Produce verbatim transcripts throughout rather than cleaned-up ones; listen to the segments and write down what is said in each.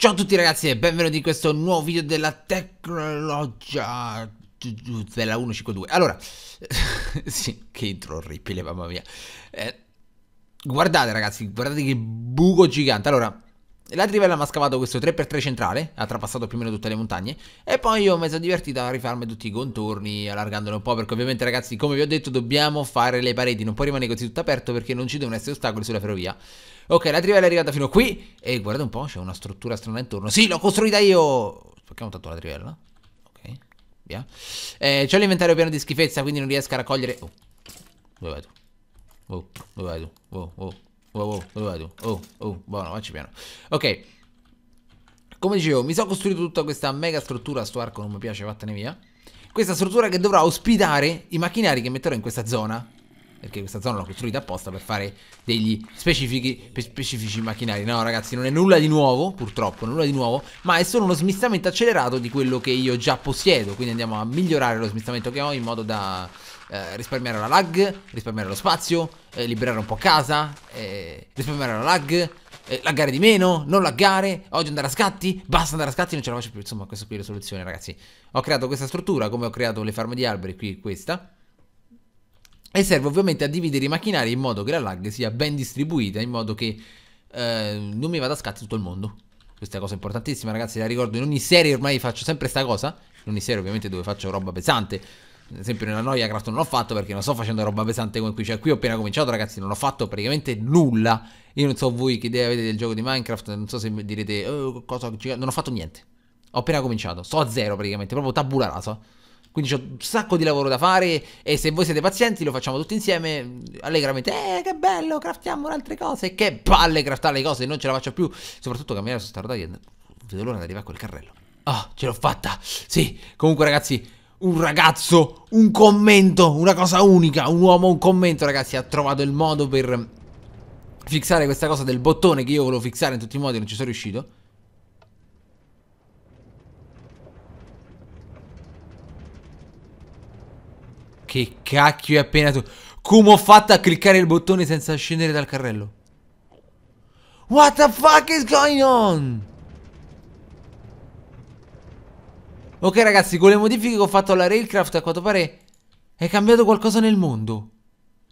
Ciao a tutti ragazzi e benvenuti in questo nuovo video della Technelogia della centocinquantadue. Allora, sì, che intro orribile, mamma mia. Eh, guardate ragazzi, guardate che buco gigante. Allora, la trivella mi ha scavato questo tre per tre centrale, ha trapassato più o meno tutte le montagne. E poi io mi sono divertito a rifarmi tutti i contorni, allargandolo un po', perché ovviamente ragazzi, come vi ho detto, dobbiamo fare le pareti. Non può rimanere così tutto aperto perché non ci devono essere ostacoli sulla ferrovia. Ok, la trivella è arrivata fino a qui e guarda un po', c'è una struttura strana intorno. Sì, l'ho costruita io! Spacchiamo tanto la trivella. Ok, via. Eh, c'ho l'inventario pieno di schifezza, quindi non riesco a raccogliere... Oh, dove vai tu? Oh, dove vai tu? Oh, oh, oh, oh, dove vai tu? Oh, oh, buono, facci piano. Ok, come dicevo, mi sono costruito tutta questa mega struttura. Sto arco non mi piace, vattene via. Questa struttura che dovrà ospitare i macchinari che metterò in questa zona, perché questa zona l'ho costruita apposta per fare degli specifici, specifici macchinari. No ragazzi, non è nulla di nuovo, purtroppo, nulla di nuovo, ma è solo uno smistamento accelerato di quello che io già possiedo. Quindi andiamo a migliorare lo smistamento che ho in modo da eh, risparmiare la lag, risparmiare lo spazio, eh, liberare un po' casa, eh, risparmiare la lag, eh, laggare di meno, non laggare. Oggi andare a scatti, basta andare a scatti, non ce la faccio più. Insomma, questa qui è la soluzione ragazzi. Ho creato questa struttura, come ho creato le farme di alberi, qui questa. E serve ovviamente a dividere i macchinari in modo che la lag sia ben distribuita, in modo che eh, non mi vada a scatti tutto il mondo. Questa è una cosa importantissima ragazzi, la ricordo in ogni serie, ormai faccio sempre sta cosa. In ogni serie ovviamente dove faccio roba pesante. Ad esempio nella Noiacraft non l'ho fatto perché non sto facendo roba pesante come qui. Cioè qui ho appena cominciato ragazzi, non ho fatto praticamente nulla. Io non so voi che idea avete del gioco di Minecraft, non so se mi direte oh, cosa, non ho fatto niente. Ho appena cominciato, sto a zero praticamente, proprio tabula rasa. Quindi c'ho un sacco di lavoro da fare e se voi siete pazienti lo facciamo tutti insieme allegramente. Eh, che bello, craftiamo altre cose. Che palle craftare le cose, non ce la faccio più. Soprattutto camminare su sta rotaia. Vedo l'ora di arrivare a quel carrello. Ah, ce l'ho fatta. Sì, comunque ragazzi, un ragazzo, un commento, una cosa unica. Un uomo, un commento ragazzi, ha trovato il modo per fissare questa cosa del bottone che io volevo fissare in tutti i modi e non ci sono riuscito. Che cacchio è appena tu... Come ho fatto a cliccare il bottone senza scendere dal carrello? What the fuck is going on? Ok ragazzi, con le modifiche che ho fatto alla Railcraft a quanto pare è cambiato qualcosa nel mondo.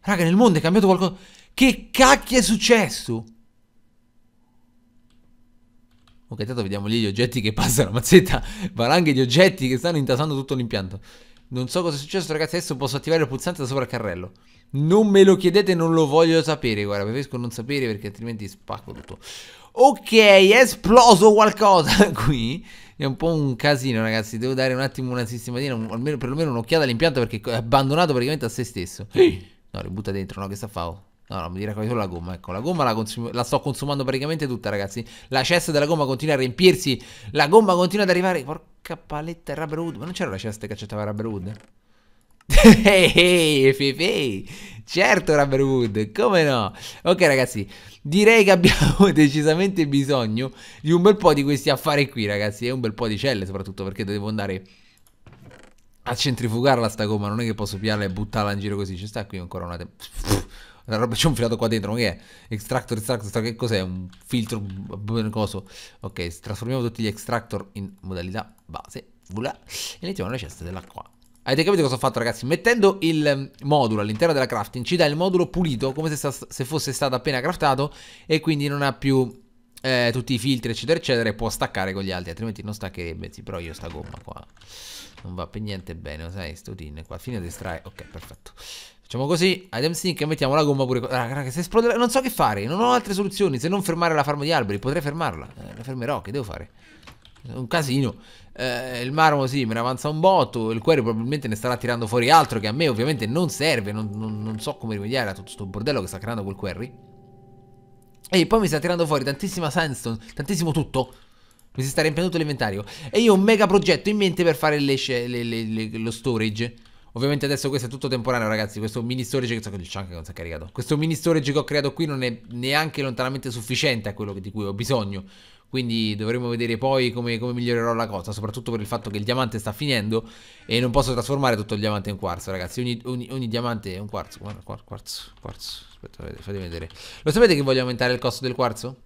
Raga, nel mondo è cambiato qualcosa. Che cacchio è successo? Ok, intanto vediamo lì gli oggetti che passano. Mazzetta, valanghe di oggetti che stanno intasando tutto l'impianto. Non so cosa è successo ragazzi, adesso posso attivare il pulsante da sopra il carrello. Non me lo chiedete, non lo voglio sapere. Guarda, preferisco non sapere perché altrimenti spacco tutto. Ok, è esploso qualcosa qui. È un po' un casino ragazzi, devo dare un attimo una sistematina, un, almeno, perlomeno un'occhiata all'impianto perché è abbandonato praticamente a se stesso. No, ributta dentro, no, che sta favo? No, no, mi dirà solo la gomma, ecco, la gomma la, la sto consumando praticamente tutta ragazzi. La cesta della gomma continua a riempirsi, la gomma continua ad arrivare. Porca paletta, rubberwood, ma non c'era la cesta che accettava rubberwood? Ehi, hey, hey, hey. Certo rubberwood, come no? Ok ragazzi, direi che abbiamo decisamente bisogno di un bel po' di questi affari qui ragazzi. E un bel po' di celle soprattutto perché devo andare a centrifugarla sta gomma. Non è che posso pigliarla e buttarla in giro così, ci sta qui ancora una... La roba c'è un filato qua dentro, ma che è? Extractor, extractor, extractor, che cos'è? Un filtro, coso. Ok, trasformiamo tutti gli extractor in modalità base. Voilà. E mettiamo la cesta dell'acqua. Avete capito cosa ho fatto ragazzi? Mettendo il modulo all'interno della crafting ci dà il modulo pulito, come se, sta, se fosse stato appena craftato. E quindi non ha più eh, tutti i filtri eccetera eccetera. E può staccare con gli altri, altrimenti non staccherebbe. Sì, però io sta gomma qua non va per niente bene, lo sai, sto tin qua. Fine di estrarre, ok, perfetto. Facciamo così, item sink e mettiamo la gomma pure. Raga, raga, se esplode la... non so che fare, non ho altre soluzioni se non fermare la farma di alberi. Potrei fermarla, eh, la fermerò, che devo fare? Un casino. eh, Il marmo sì, me ne avanza un botto. Il quarry probabilmente ne starà tirando fuori altro che a me ovviamente non serve. Non, non, non so come rimediare a tutto sto bordello che sta creando quel quarry. E poi mi sta tirando fuori tantissima sandstone, tantissimo tutto. Mi si sta riempiendo l'inventario. E io ho un mega progetto in mente per fare le, le, le, le, lo storage. Ovviamente adesso questo è tutto temporaneo ragazzi. Questo mini storage che so che anche non si è caricato. Questo mini storage che ho creato qui non è neanche lontanamente sufficiente a quello che, di cui ho bisogno. Quindi dovremo vedere poi come, come migliorerò la cosa. Soprattutto per il fatto che il diamante sta finendo e non posso trasformare tutto il diamante in quarzo ragazzi. Ogni, ogni, ogni diamante è un quarzo. Guarda, quarzo, quarzo. Aspetta, fatemi vedere. Lo sapete che voglio aumentare il costo del quarzo?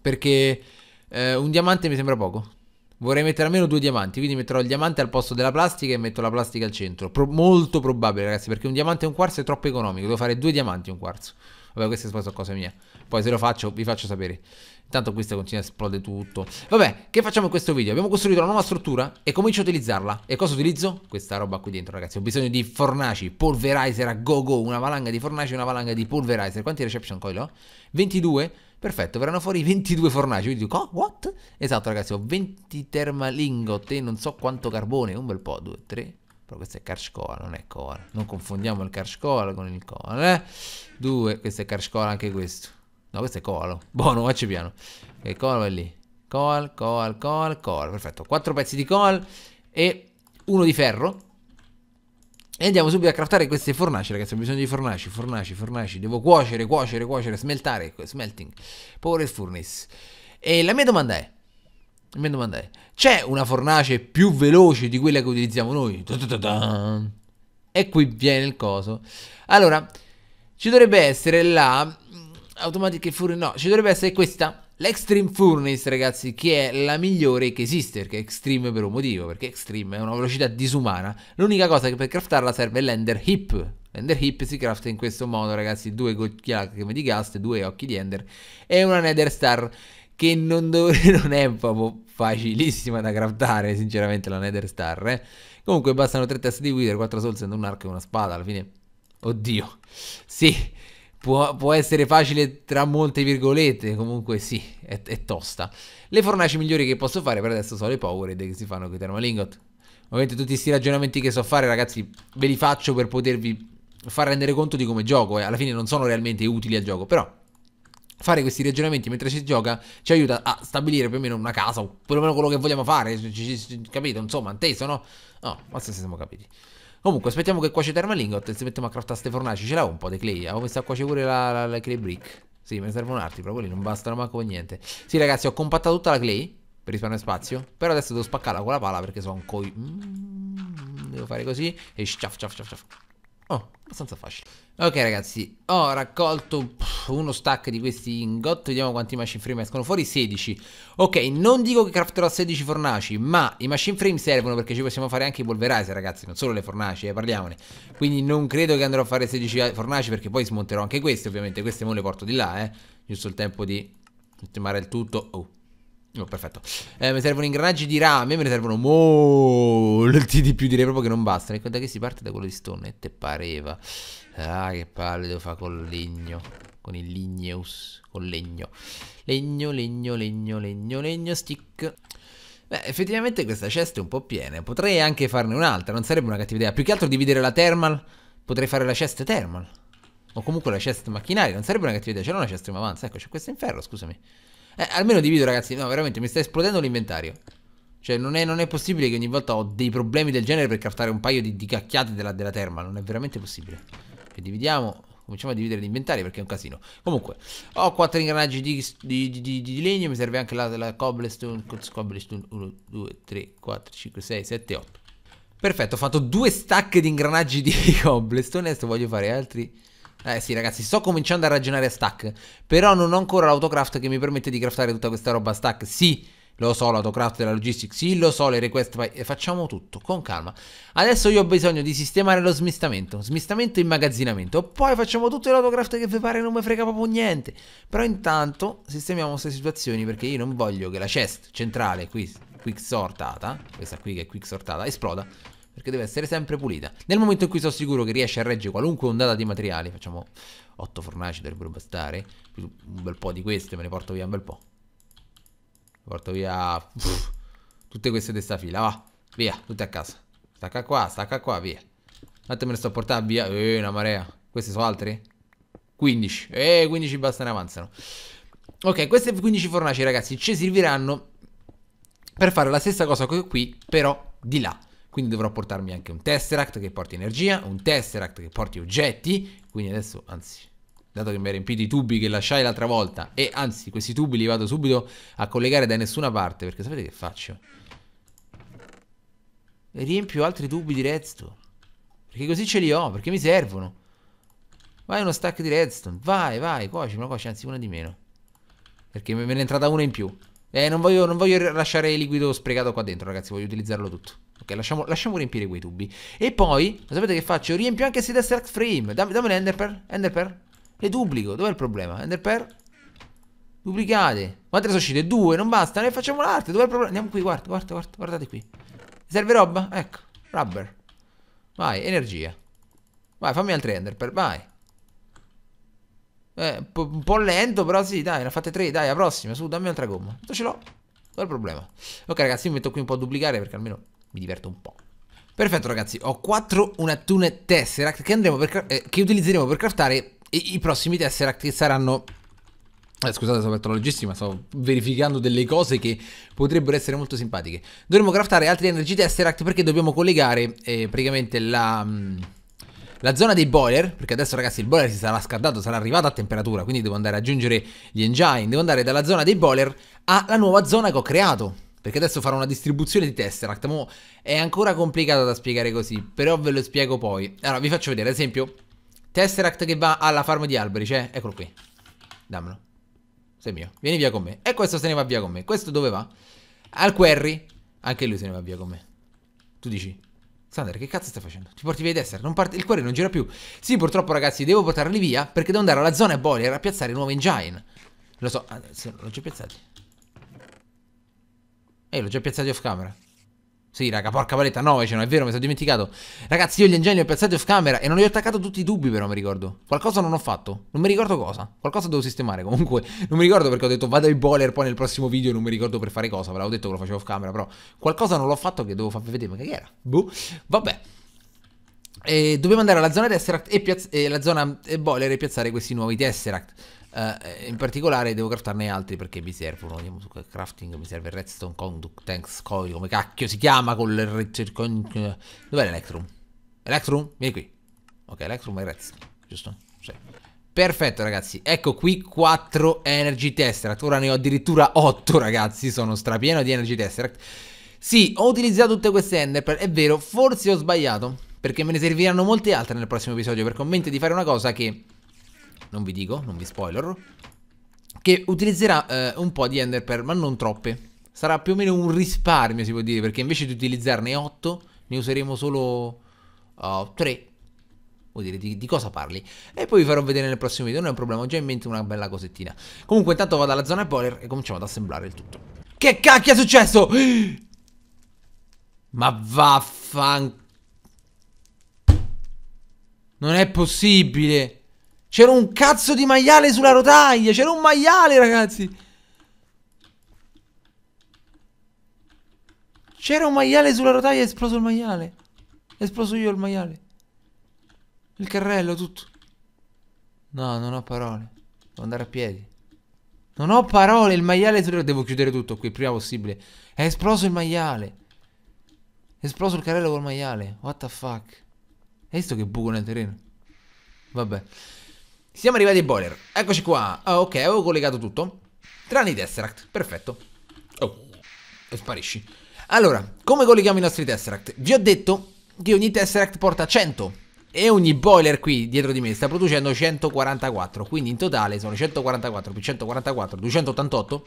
perché eh, un diamante mi sembra poco. Vorrei mettere almeno due diamanti, quindi metterò il diamante al posto della plastica e metto la plastica al centro. Pro molto probabile, ragazzi, perché un diamante e un quarzo è troppo economico. Devo fare due diamanti e un quarzo. Vabbè, questa è cosa mia. Poi se lo faccio vi faccio sapere. Intanto questa continua a esplodere tutto. Vabbè, che facciamo in questo video? Abbiamo costruito una nuova struttura e comincio a utilizzarla. E cosa utilizzo? Questa roba qui dentro, ragazzi. Ho bisogno di fornaci, polverizer a go go. Una valanga di fornaci e una valanga di polverizer. Quanti reception coil ho? ventidue? Perfetto, verranno fuori ventidue fornaci. Quindi dico, oh, what? Esatto, ragazzi, ho venti termalingot e non so quanto carbone. Un bel po', due, tre. Però questo è Charcoal, non è coal. Non confondiamo il Charcoal con il coal, eh? due, questo è Charcoal anche questo. No, questo è coal. Buono, facci piano. E coal è lì. Coal, coal, coal, coal. Perfetto, quattro pezzi di coal e uno di ferro. E andiamo subito a craftare queste fornaci, ragazzi. Ho bisogno di fornaci, fornaci, fornaci. Devo cuocere, cuocere, cuocere, smeltare. Smelting. Power furnace. E la mia domanda è, la mia domanda è, c'è una fornace più veloce di quella che utilizziamo noi? Da da da. E qui viene il coso. Allora, ci dovrebbe essere la Automatic Furnace. No, ci dovrebbe essere questa, l'Extreme Furnace, ragazzi, che è la migliore che esiste, perché è Extreme per un motivo, perché Extreme è una velocità disumana. L'unica cosa che per craftarla serve l'Ender Hip. L'Ender Hip si crafta in questo modo, ragazzi: due gocchiacche di gas, due occhi di Ender e una Nether Star, che non, non è proprio facilissima da craftare, sinceramente, la Nether Star, eh. Comunque bastano tre teste di Wither, quattro souls, un arco e una spada, alla fine. Oddio, sì. Può, può essere facile tra molte virgolette, comunque sì, è, è tosta. Le fornaci migliori che posso fare per adesso sono le Powered che si fanno con i Termalingot. Ovviamente tutti questi ragionamenti che so fare, ragazzi, ve li faccio per potervi far rendere conto di come gioco. Eh. Alla fine non sono realmente utili al gioco, però fare questi ragionamenti mentre si gioca ci aiuta a stabilire più o meno una casa, o perlomeno quello che vogliamo fare, capito? Insomma, inteso, no? No, ma se siamo capiti. Comunque aspettiamo che cuoce Termalingot e se mettiamo a craftare ste fornaci. Ce l'ho un po' di clay, avevo messo a cuocere pure la, la, la clay brick. Sì, me ne servono altri, però quelli non bastano manco con niente. Sì, ragazzi, ho compattato tutta la clay per risparmiare spazio, però adesso devo spaccarla con la pala perché sono un coi... Mm, devo fare così e sciaf, sciaf, sciaf, sciaf. Oh, abbastanza facile. Ok, ragazzi, ho raccolto uno stack di questi ingot. Vediamo quanti machine frame escono fuori. Sedici. Ok, non dico che crafterò sedici fornaci, ma i machine frame servono perché ci possiamo fare anche i polverizer, ragazzi, non solo le fornaci, eh, parliamone. Quindi non credo che andrò a fare sedici fornaci, perché poi smonterò anche queste, ovviamente. Queste mo le porto di là, eh. Giusto il tempo di sistemare il tutto. Oh, oh, perfetto. eh, Mi servono ingranaggi di rame, me ne servono molti di più, direi proprio che non bastano. E guarda che si parte da quello di stone, e te pareva. Ah, che palle devo fare col legno, con il ligneus, col legno. Legno, legno, legno, legno, legno, stick. Beh, effettivamente questa cesta è un po' piena. Potrei anche farne un'altra, non sarebbe una cattiva idea. Più che altro dividere la thermal. Potrei fare la cesta thermal, o comunque la cesta macchinaria, non sarebbe una cattiva idea. C'era una cesta in avanza, ecco, c'è questa in ferro, scusami. Eh, almeno divido, ragazzi. No, veramente mi sta esplodendo l'inventario. Cioè non è, non è possibile che ogni volta ho dei problemi del genere per craftare un paio di, di cacchiate della, della terma. Non è veramente possibile. E dividiamo, cominciamo a dividere l'inventario perché è un casino. Comunque ho quattro ingranaggi di, di, di, di, di legno. Mi serve anche la, la cobblestone. Cobblestone uno, due, tre, quattro, cinque, sei, sette, otto. Perfetto, ho fatto due stack di ingranaggi di cobblestone. Adesso voglio fare altri. Eh sì, ragazzi, sto cominciando a ragionare a stack, però non ho ancora l'autocraft che mi permette di craftare tutta questa roba a stack. Sì, lo so, l'autocraft della logistics, sì, lo so, le request by... e facciamo tutto con calma. Adesso io ho bisogno di sistemare lo smistamento, smistamento e immagazzinamento. Poi facciamo tutto l'autocraft che vi pare, non mi frega proprio niente. Però intanto sistemiamo queste situazioni, perché io non voglio che la chest centrale qui, quick sortata, questa qui che è quick sortata, esploda, perché deve essere sempre pulita. Nel momento in cui sono sicuro che riesce a reggere qualunque ondata di materiali, facciamo otto fornaci, dovrebbero bastare. Un bel po' di queste me ne porto via un bel po'. Porto via pff, tutte queste di sta fila, va, via, tutte a casa. Stacca qua, stacca qua, via. Tanto me ne sto a portare via, eh, una marea. Queste sono altre? quindici, eh, quindici bastano e avanzano. Ok, queste quindici fornaci, ragazzi, ci serviranno per fare la stessa cosa che qui, però di là. Quindi dovrò portarmi anche un Tesseract che porti energia, un Tesseract che porti oggetti. Quindi adesso, anzi, dato che mi hai riempito i tubi che lasciai l'altra volta, e anzi, questi tubi li vado subito a collegare da nessuna parte, perché sapete che faccio? E riempio altri tubi di redstone, perché così ce li ho, perché mi servono. Vai uno stack di redstone, vai, vai, cuoci, ma cuoci, anzi una di meno. perché me ne è entrata una in più. Eh, non voglio, non voglio lasciare il liquido sprecato qua dentro, ragazzi, voglio utilizzarlo tutto. Ok, lasciamo, lasciamo riempire quei tubi. E poi, sapete che faccio? Riempio anche questi Tesseract Frame. Dammi, dammi le Ender Pearl, Ender Pearl. Le duplico, dov'è il problema? Ender Pearl. Duplicate. Quante sono uscite? Due, non basta, ne facciamo l'arte. Dov'è il problema? Andiamo qui, guarda, guarda, guarda, guardate qui. Mi serve roba? Ecco, rubber. Vai, energia. Vai, fammi altre Ender Pearl, vai. Eh, un po' lento, però sì, dai, ne ho fatte tre, dai, la prossima, su, dammi un'altra gomma. Tanto ce l'ho, non è il problema. Ok, ragazzi, mi metto qui un po' a duplicare perché almeno mi diverto un po'. Perfetto, ragazzi, ho quattro unattune Tesseract che, andremo per, eh, che utilizzeremo per craftare i, i prossimi Tesseract che saranno... Eh, scusate, sto aperto la logistica, sto verificando delle cose che potrebbero essere molto simpatiche. Dovremo craftare altri Energy Tesseract perché dobbiamo collegare eh, praticamente la... Mh, la zona dei boiler, perché adesso ragazzi il boiler si sarà scaldato, sarà arrivato a temperatura, quindi devo andare ad aggiungere gli engine, devo andare dalla zona dei boiler alla nuova zona che ho creato, perché adesso farò una distribuzione di Tesseract, ma è ancora complicato da spiegare così, però ve lo spiego poi. Allora vi faccio vedere, ad esempio, Tesseract che va alla farm di alberi, cioè, eccolo qui, dammelo, sei mio, vieni via con me, e questo se ne va via con me, questo dove va? Al Quarry, anche lui se ne va via con me, tu dici... Sander, che cazzo stai facendo? Ti porti via i Tesseract? Non parte... Il Quarry non gira più. Sì, purtroppo ragazzi, devo portarli via perché devo andare alla zona boiler a piazzare nuove engine. Lo so, ah, l'ho già piazzati. Eh, l'ho già piazzati off camera. Sì, raga, porca paletta, nove ce n'ho, è vero, mi sono dimenticato. Ragazzi, io gli engine li ho piazzati off camera e non li ho attaccato tutti i tubi, però mi ricordo. Qualcosa non ho fatto, non mi ricordo cosa. Qualcosa devo sistemare, comunque. Non mi ricordo perché ho detto vado ai boiler poi nel prossimo video. Non mi ricordo per fare cosa, ve l'avevo detto che lo facevo off camera, però qualcosa non l'ho fatto che devo farvi vedere, ma che era? Boh, vabbè. E dobbiamo andare alla zona Tesseract e, e la zona boiler e piazzare questi nuovi Tesseract. Uh, in particolare devo craftarne altri perché mi servono. Andiamo su crafting, mi serve Redstone, Conduct, Tanks, Coil, come cacchio si chiama col... Con... Dov'è l'Electrum? Electrum? Vieni qui. Ok, Electrum e Redstone, giusto? Sì. Perfetto ragazzi, ecco qui quattro Energy Tesseract. Ora ne ho addirittura otto ragazzi, sono strapieno di Energy Tesseract. Sì, ho utilizzato tutte queste Ender Pearl, è vero, forse ho sbagliato, perché me ne serviranno molte altre nel prossimo episodio, perché ho in mente di fare una cosa che... non vi dico, non vi spoiler, che utilizzerà eh, un po' di Ender Pearl, ma non troppe. Sarà più o meno un risparmio, si può dire, perché invece di utilizzarne otto, ne useremo solo uh, tre. Vuol dire, di, di cosa parli? E poi vi farò vedere nel prossimo video, non è un problema, ho già in mente una bella cosettina. Comunque intanto vado alla zona boiler e cominciamo ad assemblare il tutto. Che cacchio è successo? Ma vaffan... Non è possibile... C'era un cazzo di maiale sulla rotaia. C'era un maiale, ragazzi. C'era un maiale sulla rotaia e è esploso il maiale. È esploso io il maiale. Il carrello, tutto. No, non ho parole. Devo andare a piedi. Non ho parole. Il maiale sulla rotaia. Devo chiudere tutto qui, prima possibile. È esploso il maiale. È esploso il carrello col maiale. What the fuck. Hai visto che buco nel terreno? Vabbè. Siamo arrivati ai boiler, eccoci qua. Ah, ok, avevo collegato tutto, tranne i Tesseract, perfetto. Oh, e sparisci. Allora, come colleghiamo i nostri Tesseract? Vi ho detto che ogni Tesseract porta cento e ogni boiler qui dietro di me sta producendo centoquarantaquattro, quindi in totale sono centoquarantaquattro più centoquarantaquattro, duecentottantotto.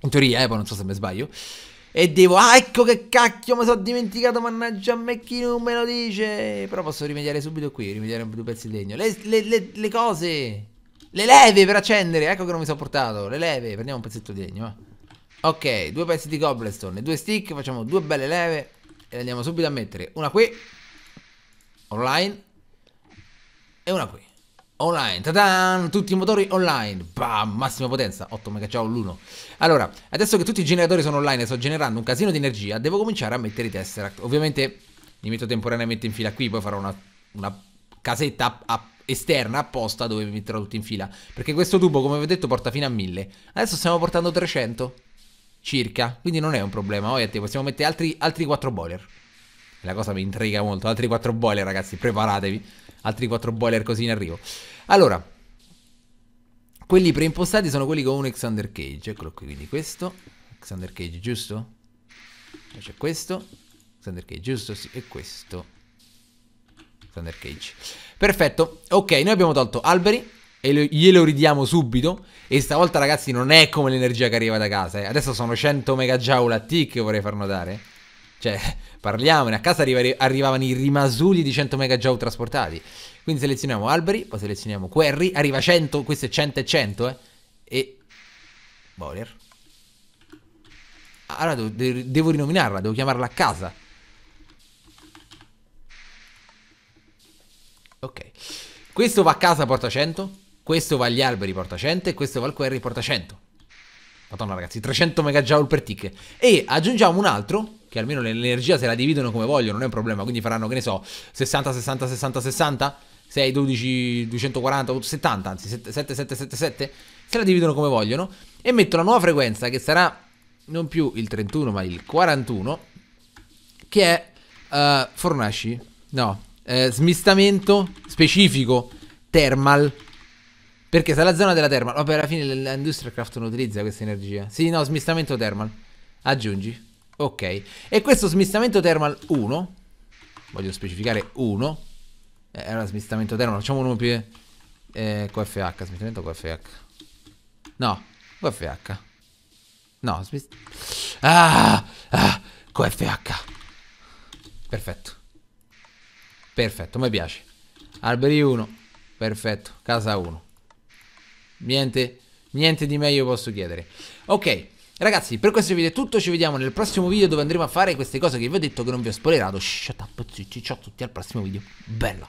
In teoria, eh, poi non so se mi sbaglio. E devo... Ah, ecco che cacchio mi sono dimenticato, mannaggia a me chi non me lo dice. Però posso rimediare subito qui, rimediare due pezzi di legno. Le, le, le, le cose, le leve per accendere, ecco che non mi sono portato. Le leve, prendiamo un pezzetto di legno, eh. Ok, due pezzi di cobblestone, due stick, facciamo due belle leve e le andiamo subito a mettere. Una qui, online, e una qui, online. Ta-dan! Tutti i motori online. Bam! Massima potenza, otto megajoule l'uno. Allora, adesso che tutti i generatori sono online e sto generando un casino di energia, devo cominciare a mettere i Tesseract. Ovviamente li metto temporaneamente in fila qui, poi farò una, una casetta a, a, esterna apposta dove mi metterò tutti in fila, perché questo tubo, come vi ho detto, porta fino a mille. Adesso stiamo portando trecento circa, quindi non è un problema. Poi a te possiamo mettere altri, altri quattro boiler. La cosa mi intriga molto. Altri quattro boiler, ragazzi, preparatevi. Altri quattro boiler così in arrivo. Allora, quelli preimpostati sono quelli con un Exander Cage. Eccolo qui, quindi questo Exander Cage, giusto? C'è questo Exander Cage, giusto? Sì, e questo Exander Cage. Perfetto, ok, noi abbiamo tolto alberi, e lo, glielo ridiamo subito. E stavolta, ragazzi, non è come l'energia che arriva da casa, eh. Adesso sono cento megajoule a tick, che vorrei far notare. Cioè, parliamone, a casa arriva, arrivavano i rimasugli di cento megajoule trasportati. Quindi selezioniamo alberi, poi selezioniamo quarry, arriva cento, questo è cento e cento, eh. E... boiler. Allora devo, de devo rinominarla, devo chiamarla a casa. Ok. Questo va a casa, porta cento. Questo va agli alberi, porta cento. E questo va al quarry, porta cento. Madonna, ragazzi, trecento megajoule per tick. E aggiungiamo un altro, che almeno l'energia se la dividono come vogliono, non è un problema. Quindi faranno, che ne so, sessanta, sessanta, sessanta, sessanta, sei, dodici, duecentoquaranta, settanta, anzi sette, sette, sette, sette, sette. Se la dividono come vogliono. E metto la nuova frequenza, che sarà non più il trentuno ma il quarantuno, che è uh, fornaci, no, eh, smistamento specifico Thermal, perché sarà la zona della Thermal. Vabbè, alla fine l'Industrial Craft non utilizza questa energia. Sì, no, smistamento Thermal. Aggiungi. Ok. E questo smistamento Thermal uno, voglio specificare uno, eh, era smistamento Thermal, facciamo uno più eh, Q F H, smistamento Q F H. No, Q F H. No, smist... Ah, ah, Q F H. Perfetto. Perfetto, mi piace. Alberi uno, perfetto. Casa uno. Niente, niente di meglio posso chiedere. Ok. Ragazzi, per questo video è tutto, ci vediamo nel prossimo video dove andremo a fare queste cose che vi ho detto che non vi ho spoilerato. Shut up, ciao a tutti, al prossimo video, bella!